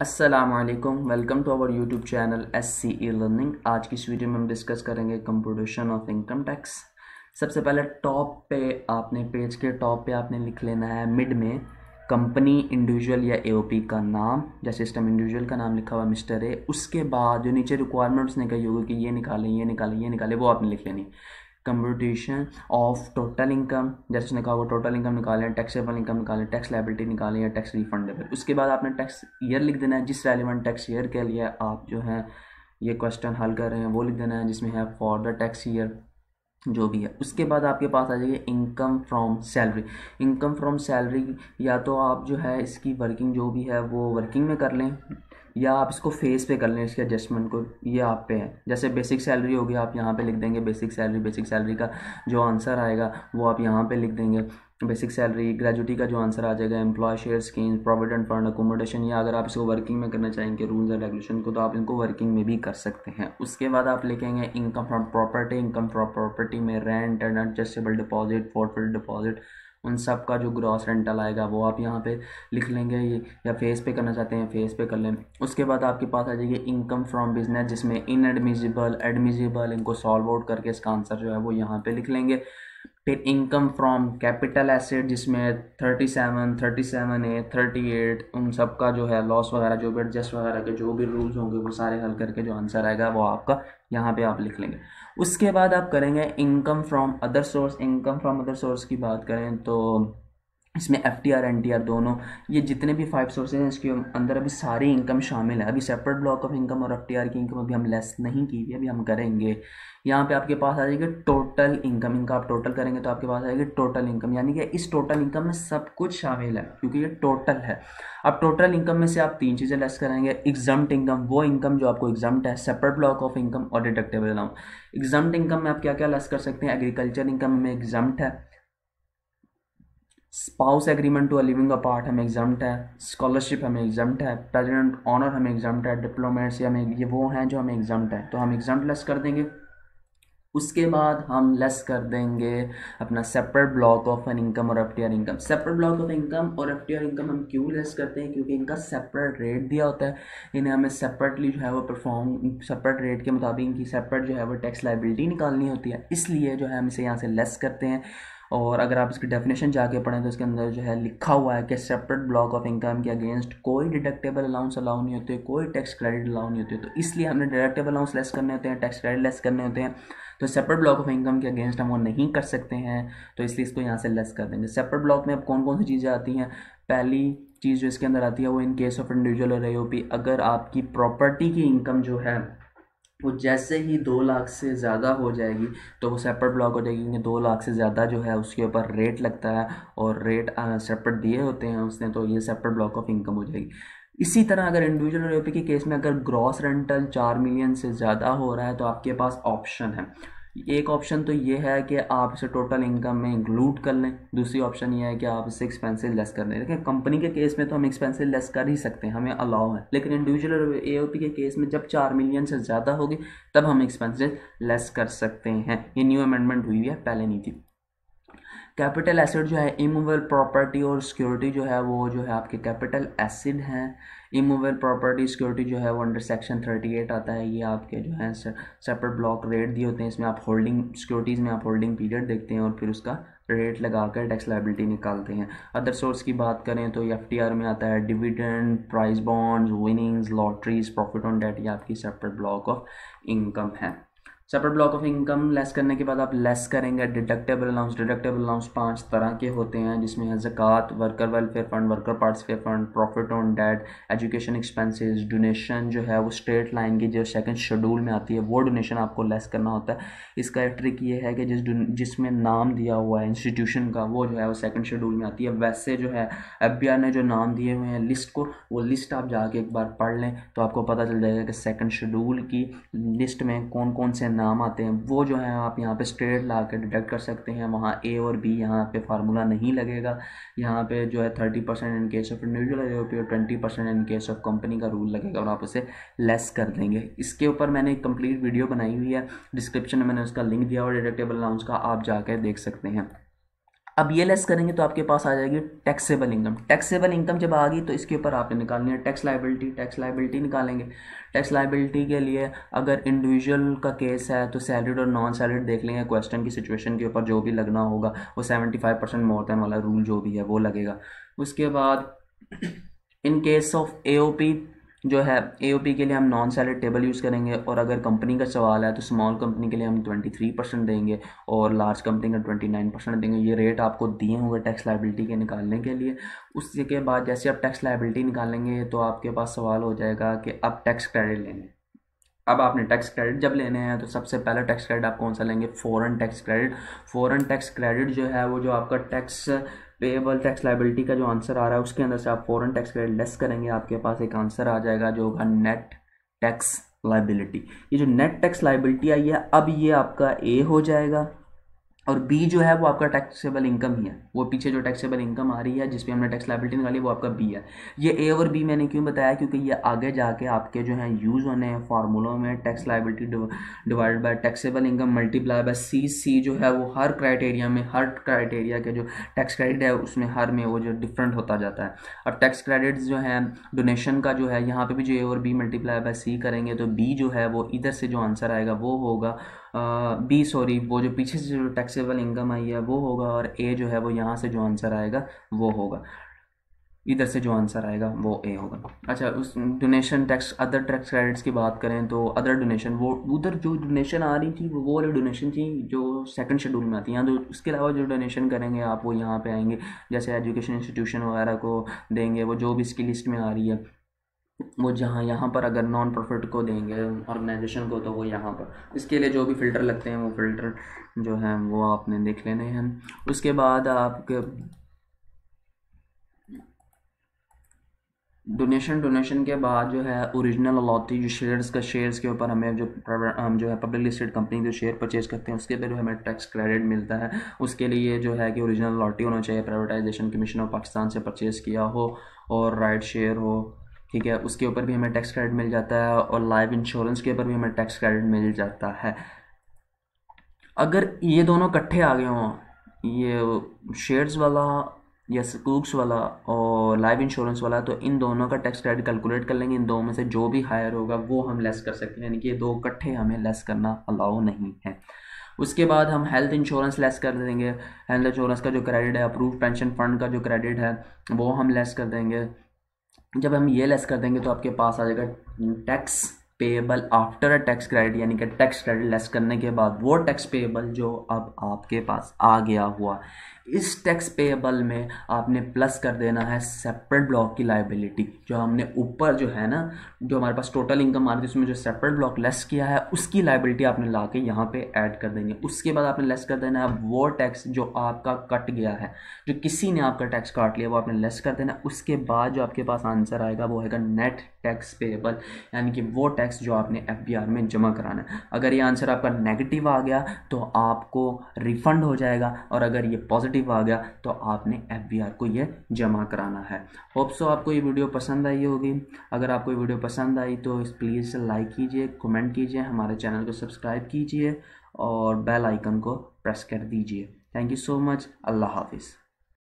अस्सलामुअलैकुम, welcome to our YouTube channel SC E-Learning। आज की इस वीडियो में हम डिस्कस करेंगे कंप्यूटेशन ऑफ इनकम टैक्स। सबसे पहले टॉप पे आपने पेज के टॉप पे आपने लिख लेना है मिड में कंपनी, इंडिविजुअल या AOP का नाम। जैसे इस टाइम इंडिविजुअल का नाम लिखा हुआ मिस्टर है। उसके बाद जो नीचे रिक्वायरमेंट्स ने कही होगी कि ये निकालें ये निकालें ये निकालें, वो आपने लिख लेनी। कंप्यूटेशन ऑफ टोटल इनकम, जैसे उसने कहा वो टोटल इनकम निकालें, टैक्सेबल इनकम निकालें, टैक्स लायबिलिटी निकालें या टैक्स रिफंडेबल। उसके बाद आपने टैक्स ईयर लिख देना है। जिस रेलिवेंट टैक्स ईयर के लिए आप जो है ये क्वेश्चन हल कर रहे हैं वो लिख देना है, जिसमें है फॉर द टैक्स ईयर जो भी है। उसके बाद आपके पास आ जाएगी income from salary. Income from salary या तो आप जो है इसकी वर्किंग जो भी है वो वर्किंग में कर लें, या आप इसको फेस पे कर लें, इसके एडजस्टमेंट को ये आप पे है। जैसे बेसिक सैलरी होगी आप यहाँ पे लिख देंगे बेसिक सैलरी। बेसिक सैलरी का जो आंसर आएगा वो आप यहाँ पे लिख देंगे बेसिक सैलरी। ग्रेजुटी का जो आंसर आ जाएगा employ share scheme, provident fund, accommodation, या अगर आप इसको वर्किंग में करना चाहेंगे रूल्स एंड रेगुलेशन को, तो आप इनको वर्किंग में भी कर सकते हैं। उसके बाद आप लिखेंगे income from property. Income from property में rent and adjustable deposit, forfeit deposit, उन सब का जो ग्रॉस रेंटल आएगा वो आप यहाँ पे लिख लेंगे, या फेस पे करना चाहते हैं फेस पे कर लें। उसके बाद आपके पास आ जाएगी इनकम फ्रॉम बिजनेस, जिसमें इनएडमिजिबल, एडमिजिबल, इनको सॉल्व आउट करके इसका आंसर जो है वो यहाँ पे लिख लेंगे। फिर इनकम फ्रॉम कैपिटल एसेट, जिसमें 37, 37A, 38, उन सब का जो है लॉस वगैरह जो भी एडजस्ट वगैरह के जो भी रूल्स होंगे वो सारे हल करके जो आंसर आएगा वो आपका यहाँ पे आप लिख लेंगे। उसके बाद आप करेंगे income from other source. Income from other source की बात करें तो इसमें FTR, NTR दोनों, ये जितने भी 5 सोर्सेज हैं इसके अंदर अभी सारी इनकम शामिल है। अभी सेपरेट ब्लॉक ऑफ इनकम और FTR की इनकम अभी हम लेस नहीं की हुई, अभी हम करेंगे। यहाँ पे आपके पास आ जाएगी टोटल इनकम। इनका आप टोटल करेंगे तो आपके पास आएगी टोटल इनकम, यानी कि इस टोटल इनकम में सब कुछ शामिल है क्योंकि ये टोटल है। अब टोटल इनकम में से आप 3 चीज़ें लेस करेंगे। एग्जम्प्ट इनकम, वो इनकम जो आपको एग्जम्प्ट है, सेपरेट ब्लॉक ऑफ इनकम और डिडक्टेबल अलाउंस। एग्जम्प्ट इनकम में आप क्या क्या लेस कर सकते हैं? एग्रीकल्चर इनकम में एग्जम्प्ट है, spouse agreement to a living apart हमें एग्जम्प्ट है, स्कॉलरशिप हमें एग्जम्प्ट है, प्रेजिडेंट ऑनर हमें एग्जम्प्ट है, डिप्लोमेट्स हमें, ये वो हैं जो हमें एग्जम्प्ट है, तो हम एग्जम्प्ट लेस कर देंगे। उसके बाद हम लेस कर देंगे अपना separate block of an income और FTR income. Separate block of income और FTR इनकम हम क्यों लेस करते हैं? क्योंकि इनका सेपरेट रेट दिया होता है, इन्हें हमें सेपरेटली जो है वो परफॉर्म सेपरेट रेट के मुताबिक इनकी सेपरेट जो है वो टैक्स लायबिलिटी निकालनी होती है, इसलिए जो है हम इसे यहाँ से लेस करते हैं। और अगर आप इसकी डेफिनेशन जाके पढ़ें तो इसके अंदर जो है लिखा हुआ है कि सेपरेट ब्लॉक ऑफ इनकम के अगेंस्ट कोई डिडक्टेबल अलाउंस अलाउ नहीं होते, कोई टैक्स क्रेडिट अलाउ नहीं होते, तो इसलिए हमने डिडक्टेबल अलाउंस लेस करने होते हैं, टैक्स क्रेडिट लेस करने होते हैं, तो सेपरेट ब्लॉक ऑफ इनकम के अगेंस्ट हम वो नहीं कर सकते हैं, तो इसलिए इसको यहाँ से लेस कर देंगे। सेपरेट ब्लॉक में अब कौन कौन सी चीज़ें आती हैं? पहली चीज़ जो इसके अंदर आती है वो इन केस ऑफ इंडिविजुअल और AOP, अगर आपकी प्रॉपर्टी की इनकम जो है वो जैसे ही 2 लाख से ज़्यादा हो जाएगी तो वो सेपरेट ब्लॉक हो जाएगी, क्योंकि 2 लाख से ज़्यादा जो है उसके ऊपर रेट लगता है और रेट सेपरेट दिए होते हैं उसने, तो ये सेपरेट ब्लॉक ऑफ इनकम हो जाएगी। इसी तरह अगर इंडिविजुअल और AOP के केस में अगर ग्रॉस रेंटल 4 मिलियन से ज़्यादा हो रहा है तो आपके पास ऑप्शन है। एक ऑप्शन तो ये है कि आप इसे टोटल इनकम में इंक्लूड कर लें, दूसरी ऑप्शन ये है कि आप इसे एक्सपेंसेस लेस कर लें। लेकिन कंपनी के केस में तो हम एक्सपेंसेस लेस कर ही सकते हैं, हमें अलाउ है, लेकिन इंडिविजुअल और AOP के केस में जब 4 मिलियन से ज़्यादा होगी तब हम एक्सपेंसेस लेस कर सकते हैं। ये न्यू अमेंडमेंट हुई है, पहले नहीं थी। कैपिटल एसेट जो है इमूवेबल प्रॉपर्टी और सिक्योरिटी जो है वो जो है आपके कैपिटल एसेट हैं। इमूवेबल प्रॉपर्टी सिक्योरिटी जो है वो अंडर सेक्शन 38 आता है। ये आपके जो है सेपरेट ब्लॉक रेट दिए होते हैं, इसमें आप होल्डिंग सिक्योरिटीज़ में आप होल्डिंग पीरियड देखते हैं और फिर उसका रेट लगाकर टैक्स लायबिलिटी निकालते हैं। अदर सोर्स की बात करें तो FTR में आता है dividend, prize bonds, winnings, lotteries, profit on debt, ये आपकी सेपरेट ब्लॉक ऑफ इनकम है। Separate block of income less करने के बाद आप लेस करेंगे डिडक्टेबल अलाउंस। डिडक्टेबल अलाउंस 5 तरह के होते हैं, जिसमें है ज़कात, worker welfare fund, worker participate fund, profit on debt, education expenses, donation जो है वो स्ट्रेट लाइन की जो 2nd शेड्यूल में आती है वो डोनेशन आपको लेस करना होता है। इसका ट्रिक ये है कि जिसमें नाम दिया हुआ है इंस्टीट्यूशन का वो जो है वो 2nd शेड्यूल में आती है। वैसे जो है FBR ने जो नाम दिए हुए हैं लिस्ट को, वो लिस्ट आप जाके एक बार पढ़ लें तो आपको पता चल जाएगा कि 2nd शेड्यूल की लिस्ट में कौन कौन से नाम आते हैं। वो जो है आप यहाँ पे स्ट्रेट ला के डिडक्ट कर सकते हैं, वहाँ A और B यहाँ पे फार्मूला नहीं लगेगा। यहाँ पे जो है 30% in case of individual AOP और 20% इन केस ऑफ कंपनी का रूल लगेगा और आप उसे लेस कर देंगे। इसके ऊपर मैंने एक कंप्लीट वीडियो बनाई हुई है, डिस्क्रिप्शन में मैंने उसका लिंक दिया और डिडक्टेबल अलाउंस का आप जाकर देख सकते हैं। अब ये लेस करेंगे तो आपके पास आ जाएगी टैक्सेबल इनकम। टैक्सेबल इनकम जब आ गई तो इसके ऊपर आपने निकालनी है टैक्स लायबिलिटी। टैक्स लायबिलिटी निकालेंगे। टैक्स लायबिलिटी के लिए अगर इंडिविजुअल का केस है तो सैलरीड और नॉन सैलरीड देख लेंगे, क्वेश्चन की सिचुएशन के ऊपर जो भी लगना होगा वो 75% मोर देन वाला रूल जो भी है वो लगेगा। उसके बाद इन केस ऑफ AOP जो है, AOP के लिए हम नॉन सैलरी टेबल यूज़ करेंगे और अगर कंपनी का सवाल है तो स्मॉल कंपनी के लिए हम 23% देंगे और लार्ज कंपनी का 29% देंगे। ये रेट आपको दिए होंगे टैक्स लायबिलिटी के निकालने के लिए। उसके बाद जैसे आप टैक्स लायबिलिटी निकालेंगे तो आपके पास सवाल हो जाएगा कि अब टैक्स क्रेडिट लेने। अब आपने टैक्स क्रेडिट जब लेने हैं तो सबसे पहला टैक्स क्रेडिट आप कौन सा लेंगे? Foreign tax credit. Foreign tax credit जो है वो जो आपका टैक्स पेएबल टैक्स लायबिलिटी का जो आंसर आ रहा है उसके अंदर से आप फॉरेन टैक्स क्रेडिट लेस करेंगे, आपके पास एक आंसर आ जाएगा जो होगा नेट टैक्स लायबिलिटी। ये जो नेट टैक्स लायबिलिटी आई है अब ये आपका ए हो जाएगा और बी जो है वो आपका टैक्सेबल इनकम ही है। वो पीछे जो टैक्सेबल इनकम आ रही है जिस पे हमने टैक्स लायबिलिटी निकाली वो आपका बी है। ये ए और बी मैंने क्यों बताया? क्योंकि ये आगे जाके आपके जो है यूज़ होने हैं फार्मूलों में। Tax liability divide by taxable income multiply by C. C जो है वो हर क्राइटेरिया में, हर क्राइटेरिया के जो टैक्स क्रेडिट है उसमें हर में वो जो डिफरेंट होता जाता है। अब टैक्स क्रेडिट जो है डोनेशन का जो है यहाँ पर भी जो ए और बी मल्टीप्लाई बाय सी करेंगे तो बी जो है वो इधर से जो आंसर आएगा वो होगा बी सॉरी वो जो पीछे से जो टैक्सेबल इनकम आई है वो होगा और ए जो है वो यहाँ से जो आंसर आएगा वो होगा, इधर से जो आंसर आएगा वो ए होगा। अच्छा, उस donation tax other tax credits की बात करें तो अदर डोनेशन वो उधर जो डोनेशन आ रही थी वो वाली डोनेशन थी जो सेकंड शेड्यूल में आती है। यहाँ तो उसके अलावा जो डोनेशन करेंगे आप वो यहाँ पर आएंगे, जैसे एजुकेशन इंस्टीट्यूशन वगैरह को देंगे वो जो भी इसकी लिस्ट में आ रही है वो जहाँ यहाँ पर अगर नॉन प्रॉफिट को देंगे ऑर्गेनाइजेशन को तो वो यहाँ पर इसके लिए जो भी फ़िल्टर लगते हैं वो फ़िल्टर जो हैं वो आपने देख लेने हैं। उसके बाद आपके डोनेशन के बाद जो है ओरिजिनल अलॉटी जो शेयर्स के ऊपर हमें जो है पब्लिक लिस्टेड कंपनी के शेयर परचेज करते हैं उसके पर जो हमें टैक्स क्रेडिट मिलता है। उसके लिए जो है कि ओरिजिनल अलॉटी होना चाहिए, प्राइवेटाइजेशन कमीशन ऑफ पाकिस्तान से परचेज़ किया हो और राइट शेयर हो, ठीक है, उसके ऊपर भी हमें टैक्स क्रेडिट मिल जाता है और लाइफ इंश्योरेंस के ऊपर भी हमें टैक्स क्रेडिट मिल जाता है। अगर ये दोनों इकट्ठे आ गए हों, ये शेयर्स वाला या स्कूक्स वाला और लाइफ इंश्योरेंस वाला, तो इन दोनों का टैक्स क्रेडिट कैलकुलेट कर लेंगे। इन दो में से जो भी हायर होगा वो हम लेस कर सकते हैं, यानी कि ये दो इकट्ठे हमें लेस करना अलाउ नहीं है। उसके बाद हम हेल्थ इंश्योरेंस लेस कर देंगे। हेल्थ इंश्योरेंस का जो क्रेडिट है, अप्रूव पेंशन फंड का जो क्रेडिट है वो हम लेस कर देंगे। जब हम ये लेस कर देंगे तो आपके पास आ जाएगा tax payable after a tax credit, यानी कि टैक्स क्रेडिट लेस करने के बाद वो टैक्स पेएबल जो अब आपके पास आ गया हुआ। इस टैक्स पेएबल में आपने प्लस कर देना है सेपरेट ब्लॉक की लायबिलिटी। जो हमने ऊपर जो है ना, जो हमारे पास टोटल इनकम आ रही थी उसमें जो सेपरेट ब्लॉक लेस किया है उसकी लायबिलिटी आपने ला के यहाँ पर ऐड कर देंगे। उसके बाद आपने लेस कर देना है वो टैक्स जो आपका कट गया है, जो किसी ने आपका टैक्स काट लिया वो आपने लेस कर देना। उसके बाद जो आपके पास आंसर आएगा वो है नेट टैक्स पेएबल, यानी कि वो टैक्स जो आपने FBR में जमा कराना है। अगर ये आंसर आपका नेगेटिव आ गया तो आपको रिफंड हो जाएगा और अगर ये पॉजिटिव आ गया तो आपने FBR को ये जमा कराना है। होप सो आपको ये वीडियो पसंद आई होगी। अगर आपको ये वीडियो पसंद आई तो प्लीज़ लाइक कीजिए, कमेंट कीजिए, हमारे चैनल को सब्सक्राइब कीजिए और बेल आइकन को प्रेस कर दीजिए। Thank you so much. अल्लाह हाफिज़।